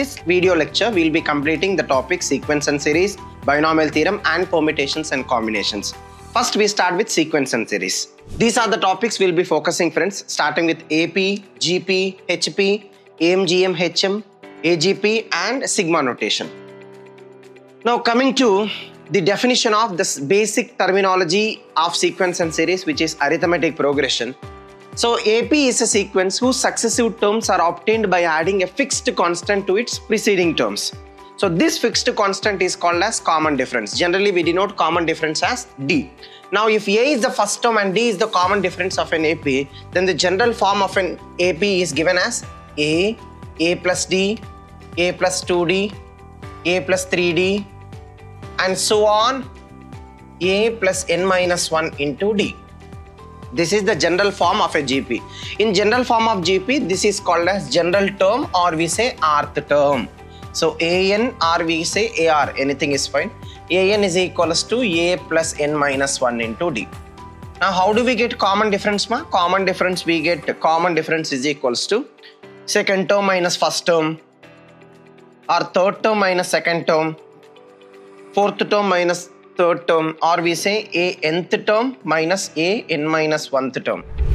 this video lecture, we'll be completing the topic sequence and series, binomial theorem and permutations and combinations. First, we start with sequence and series. These are the topics we'll be focusing, friends, starting with AP, GP, HP, AMGM, HM, AGP and sigma notation. Now coming to the definition of this basic terminology of sequence and series, which is arithmetic progression. So AP is a sequence whose successive terms are obtained by adding a fixed constant to its preceding terms. So this fixed constant is called as common difference. Generally, we denote common difference as D. Now, if A is the first term and D is the common difference of an AP, then the general form of an AP is given as A plus D, A plus 2D, A plus 3D, and so on, A plus N minus 1 into D. This is the general form of a GP. In general form of GP, this is called as general term, or we say rth term. So AN or we say AR, anything is fine. AN is equals to A plus N minus 1 into D. Now how do we get common difference, ma? Common difference, we get common difference is equals to second term minus first term, or third term minus second term, fourth term minus third term, or we say a nth term minus a n minus 1th term.